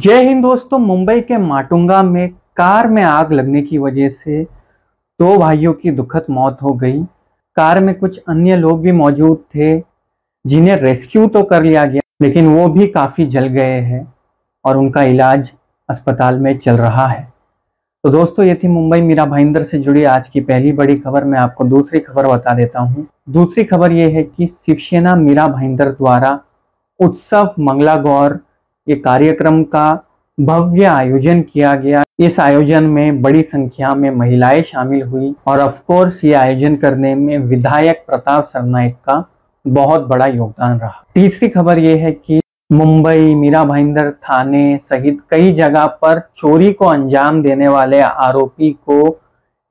जय हिंद दोस्तों। मुंबई के माटुंगा में कार में आग लगने की वजह से 2 भाइयों की दुखद मौत हो गई। कार में कुछ अन्य लोग भी मौजूद थे जिन्हें रेस्क्यू तो कर लिया गया, लेकिन वो भी काफ़ी जल गए हैं और उनका इलाज अस्पताल में चल रहा है। तो दोस्तों, ये थी मुंबई मीरा भाईंदर से जुड़ी आज की पहली बड़ी खबर। मैं आपको दूसरी खबर बता देता हूँ। दूसरी खबर ये है कि शिवसेना मीरा भाईंदर द्वारा उत्सव मंगलागौर ये कार्यक्रम का भव्य आयोजन किया गया। इस आयोजन में बड़ी संख्या में महिलाएं शामिल हुई और ऑफकोर्स ये आयोजन करने में विधायक प्रताप सरनाइक का बहुत बड़ा योगदान रहा। तीसरी खबर ये है कि मुंबई मीरा भाईंदर थाने सहित कई जगह पर चोरी को अंजाम देने वाले आरोपी को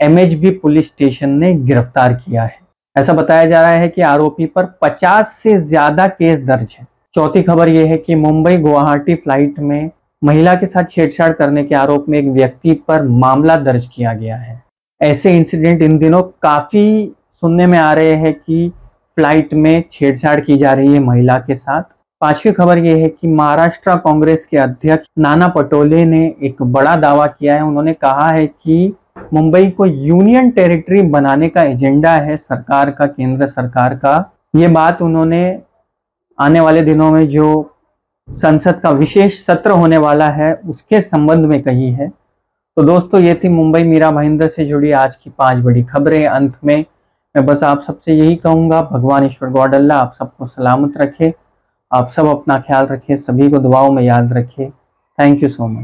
MHB पुलिस स्टेशन ने गिरफ्तार किया है। ऐसा बताया जा रहा है कि आरोपी पर 50 से ज्यादा केस दर्ज है। चौथी खबर यह है कि मुंबई गुवाहाटी फ्लाइट में महिला के साथ छेड़छाड़ करने के आरोप में एक व्यक्ति पर मामला दर्ज किया गया है। ऐसे इंसिडेंट इन दिनों काफ़ी सुनने में आ रहे हैं कि फ्लाइट में छेड़छाड़ की जा रही है महिला के साथ। पांचवी खबर यह है कि महाराष्ट्र कांग्रेस के अध्यक्ष नाना पटोले ने एक बड़ा दावा किया है। उन्होंने कहा है कि मुंबई को यूनियन टेरिटरी बनाने का एजेंडा है सरकार का, केंद्र सरकार का। ये बात उन्होंने आने वाले दिनों में जो संसद का विशेष सत्र होने वाला है उसके संबंध में कही है। तो दोस्तों, ये थी मुंबई मीरा भाईंदर से जुड़ी आज की 5 बड़ी खबरें। अंत में मैं बस आप सबसे यही कहूँगा, भगवान ईश्वर गॉड अल्लाह आप सबको सलामत रखे। आप सब अपना ख्याल रखें, सभी को दुआओं में याद रखें। Thank you so much.